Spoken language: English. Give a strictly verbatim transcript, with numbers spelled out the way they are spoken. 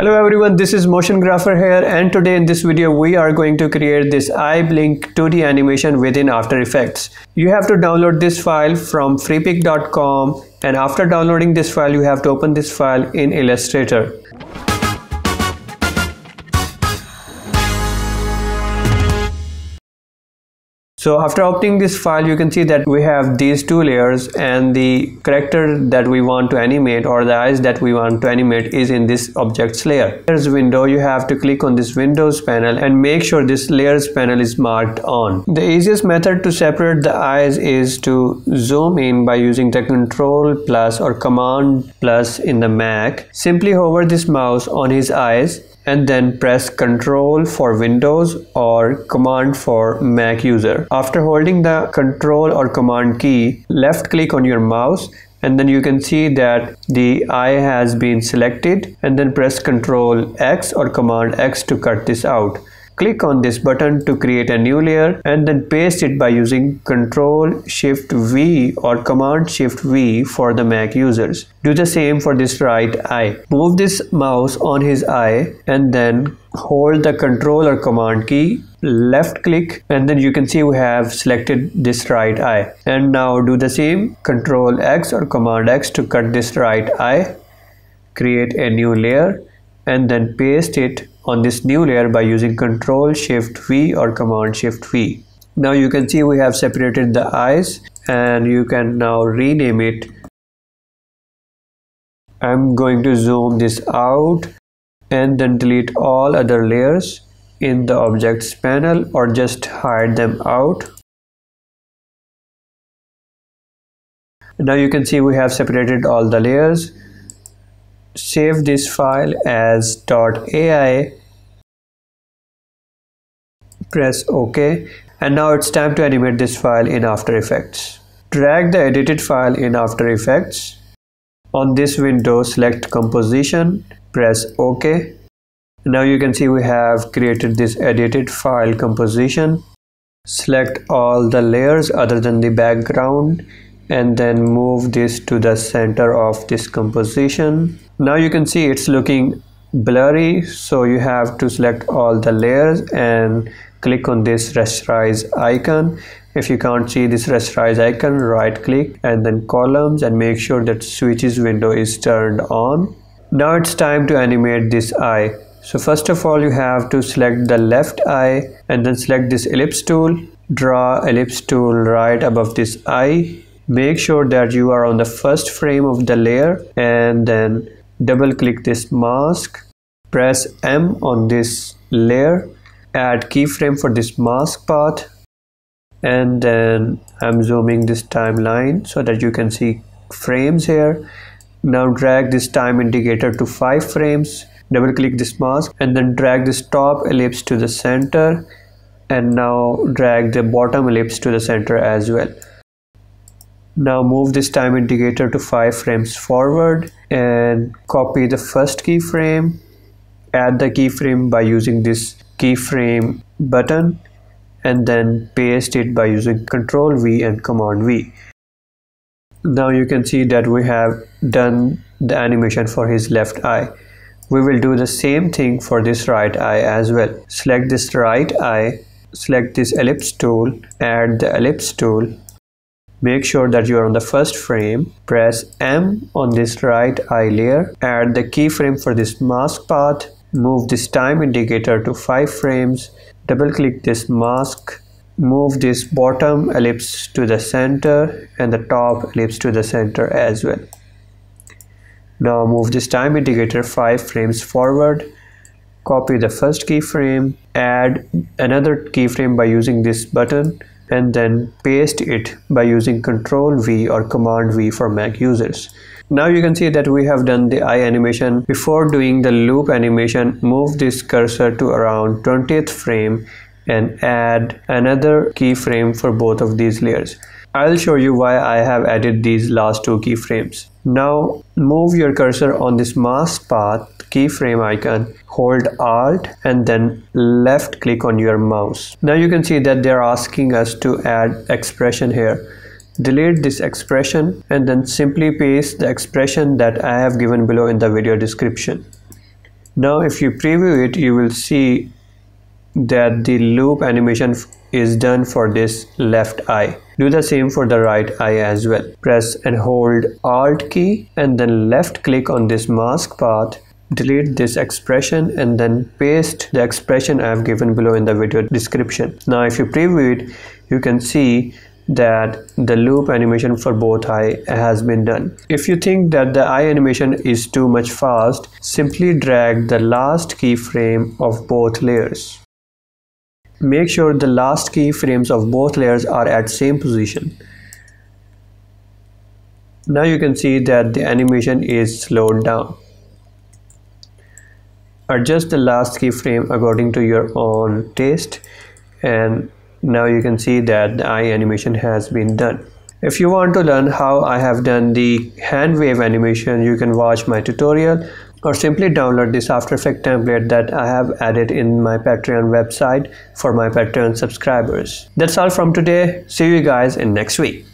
Hello everyone, this is Motion Grapher here, and today in this video we are going to create this eye blink two D animation within After Effects. You have to download this file from freepik dot com, and after downloading this file you have to open this file in Illustrator. So after opening this file, you can see that we have these two layers, and the character that we want to animate, or the eyes that we want to animate, is in this objects layer. Layers window, you have to click on this windows panel and make sure this layers panel is marked on. The easiest method to separate the eyes is to zoom in by using the control plus or command plus in the Mac. Simply hover this mouse on his eyes and then press control for Windows or command for Mac user. After holding the control or command key, left click on your mouse, and then you can see that the eye has been selected, and then press control X or command X to cut this out. Click on this button to create a new layer, and then paste it by using control shift V or command shift V for the Mac users. Do the same for this right eye. Move this mouse on his eye and then hold the control or command key, left click, and then you can see we have selected this right eye. And now do the same, control X or command X to cut this right eye. Create a new layer and then paste it on this new layer by using control shift V or command shift V. Now you can see we have separated the eyes, and you can now rename it. I'm going to zoom this out and then delete all other layers in the objects panel, or just hide them out. Now you can see we have separated all the layers. Save this file as .ai, press OK, and now it's time to animate this file in After Effects. Drag the edited file in After Effects. On this window, select composition, press OK. Now you can see we have created this edited file composition. Select all the layers other than the background, and then move this to the center of this composition. Now you can see it's looking blurry, so you have to select all the layers and click on this rasterize icon. If you can't see this rasterize icon, right click and then columns, and make sure that switches window is turned on. Now it's time to animate this eye. So first of all, you have to select the left eye and then select this ellipse tool. Draw ellipse tool right above this eye. Make sure that you are on the first frame of the layer, and then double click this mask, press M on this layer, add keyframe for this mask path, and then I'm zooming this timeline so that you can see frames here. Now drag this time indicator to five frames, double click this mask, and then drag this top ellipse to the center, and now drag the bottom ellipse to the center as well. Now move this time indicator to five frames forward and copy the first keyframe. Add the keyframe by using this keyframe button, and then paste it by using control V and command V. Now you can see that we have done the animation for his left eye. We will do the same thing for this right eye as well. Select this right eye, select this ellipse tool, add the ellipse tool. Make sure that you are on the first frame, press M on this right eye layer, add the keyframe for this mask path, move this time indicator to five frames, double click this mask, move this bottom ellipse to the center and the top ellipse to the center as well. Now move this time indicator five frames forward, copy the first keyframe, add another keyframe by using this button, and then paste it by using control V or command V for Mac users. Now you can see that we have done the eye animation. Before doing the loop animation, move this cursor to around twentieth frame and add another keyframe for both of these layers. I'll show you why I have added these last two keyframes. Now move your cursor on this mask path keyframe icon, hold Alt, and then left click on your mouse. Now you can see that they're asking us to add expression here. Delete this expression and then simply paste the expression that I have given below in the video description. Now if you preview it, you will see that the loop animation is done for this left eye. Do the same for the right eye as well. Press and hold Alt key and then left click on this mask path. Delete this expression and then paste the expression I have given below in the video description. Now if you preview it, you can see that the loop animation for both eye has been done. If you think that the eye animation is too much fast, simply drag the last keyframe of both layers. Make sure the last keyframes of both layers are at same position. Now you can see that the animation is slowed down. Adjust the last keyframe according to your own taste, and now you can see that the eye animation has been done. If you want to learn how I have done the hand wave animation, you can watch my tutorial or simply download this After Effects template that I have added in my Patreon website for my Patreon subscribers. That's all from today. See you guys in next week.